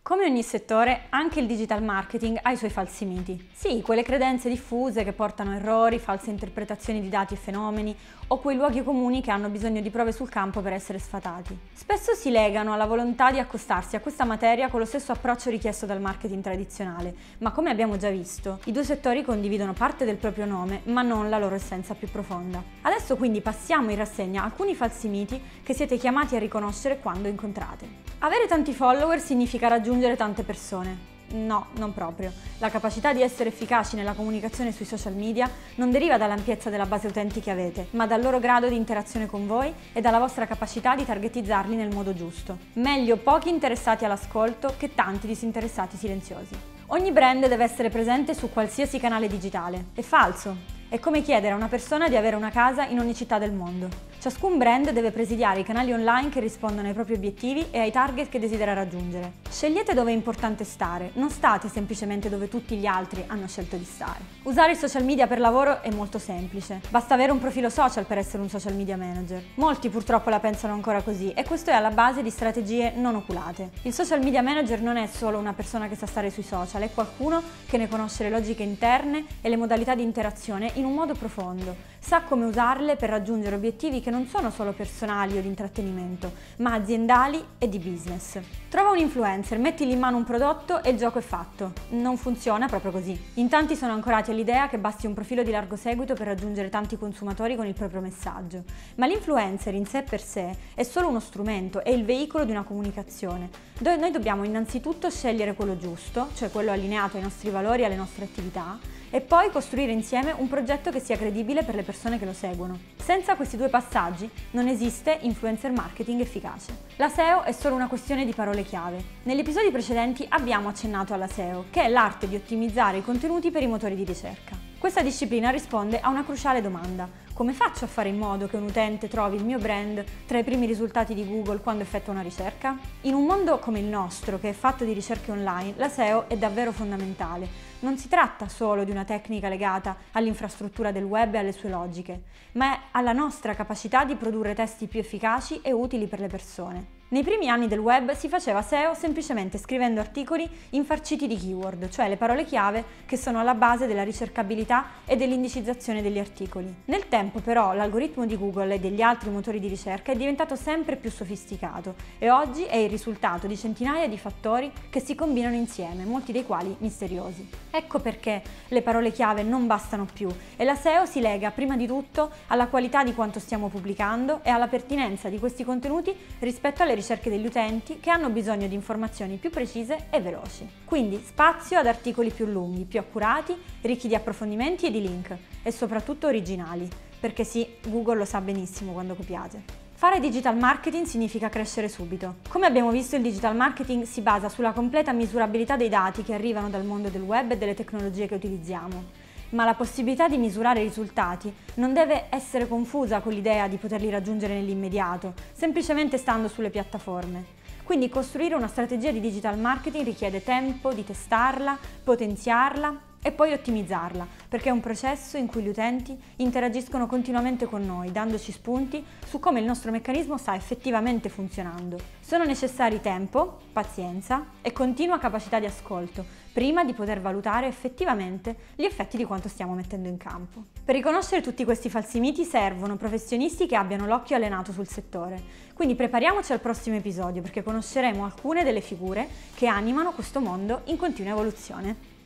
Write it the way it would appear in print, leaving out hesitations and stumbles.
Come ogni settore, anche il digital marketing ha i suoi falsi miti. Sì, quelle credenze diffuse che portano a errori, false interpretazioni di dati e fenomeni, o quei luoghi comuni che hanno bisogno di prove sul campo per essere sfatati. Spesso si legano alla volontà di accostarsi a questa materia con lo stesso approccio richiesto dal marketing tradizionale, ma come abbiamo già visto, i due settori condividono parte del proprio nome, ma non la loro essenza più profonda. Adesso quindi passiamo in rassegna alcuni falsi miti che siete chiamati a riconoscere quando incontrate. Avere tanti follower significa raggiungere tante persone. No, non proprio. La capacità di essere efficaci nella comunicazione sui social media non deriva dall'ampiezza della base utenti che avete, ma dal loro grado di interazione con voi e dalla vostra capacità di targetizzarli nel modo giusto. Meglio pochi interessati all'ascolto che tanti disinteressati silenziosi. Ogni brand deve essere presente su qualsiasi canale digitale. È falso. È come chiedere a una persona di avere una casa in ogni città del mondo. Ciascun brand deve presidiare i canali online che rispondono ai propri obiettivi e ai target che desidera raggiungere. Scegliete dove è importante stare, non state semplicemente dove tutti gli altri hanno scelto di stare. Usare i social media per lavoro è molto semplice. Basta avere un profilo social per essere un social media manager. Molti purtroppo la pensano ancora così e questo è alla base di strategie non oculate. Il social media manager non è solo una persona che sa stare sui social, è qualcuno che ne conosce le logiche interne e le modalità di interazione in un modo profondo, sa come usarle per raggiungere obiettivi che non sono solo personali o di intrattenimento, ma aziendali e di business. Trova un influencer, mettigli in mano un prodotto e il gioco è fatto. Non funziona proprio così. In tanti sono ancorati all'idea che basti un profilo di largo seguito per raggiungere tanti consumatori con il proprio messaggio, ma l'influencer in sé per sé è solo uno strumento, è il veicolo di una comunicazione. Noi dobbiamo innanzitutto scegliere quello giusto, cioè quello allineato ai nostri valori e alle nostre attività, e poi costruire insieme un progetto che sia credibile per le persone che lo seguono. Senza questi due passaggi non esiste influencer marketing efficace. La SEO è solo una questione di parole chiave. Negli episodi precedenti abbiamo accennato alla SEO, che è l'arte di ottimizzare i contenuti per i motori di ricerca. Questa disciplina risponde a una cruciale domanda: come faccio a fare in modo che un utente trovi il mio brand tra i primi risultati di Google quando effettua una ricerca? In un mondo come il nostro, che è fatto di ricerche online, la SEO è davvero fondamentale. Non si tratta solo di una tecnica legata all'infrastruttura del web e alle sue logiche, ma è alla nostra capacità di produrre testi più efficaci e utili per le persone. Nei primi anni del web si faceva SEO semplicemente scrivendo articoli infarciti di keyword, cioè le parole chiave che sono alla base della ricercabilità e dell'indicizzazione degli articoli. Nel tempo però l'algoritmo di Google e degli altri motori di ricerca è diventato sempre più sofisticato e oggi è il risultato di centinaia di fattori che si combinano insieme, molti dei quali misteriosi. Ecco perché le parole chiave non bastano più e la SEO si lega prima di tutto alla qualità di quanto stiamo pubblicando e alla pertinenza di questi contenuti rispetto alle ricerche degli utenti, che hanno bisogno di informazioni più precise e veloci. Quindi spazio ad articoli più lunghi, più accurati, ricchi di approfondimenti e di link, e soprattutto originali, perché sì, Google lo sa benissimo quando copiate. Fare digital marketing significa crescere subito. Come abbiamo visto, il digital marketing si basa sulla completa misurabilità dei dati che arrivano dal mondo del web e delle tecnologie che utilizziamo. Ma la possibilità di misurare i risultati non deve essere confusa con l'idea di poterli raggiungere nell'immediato, semplicemente stando sulle piattaforme. Quindi costruire una strategia di digital marketing richiede tempo di testarla, potenziarla e poi ottimizzarla, perché è un processo in cui gli utenti interagiscono continuamente con noi, dandoci spunti su come il nostro meccanismo sta effettivamente funzionando. Sono necessari tempo, pazienza e continua capacità di ascolto, prima di poter valutare effettivamente gli effetti di quanto stiamo mettendo in campo. Per riconoscere tutti questi falsi miti servono professionisti che abbiano l'occhio allenato sul settore, quindi prepariamoci al prossimo episodio perché conosceremo alcune delle figure che animano questo mondo in continua evoluzione.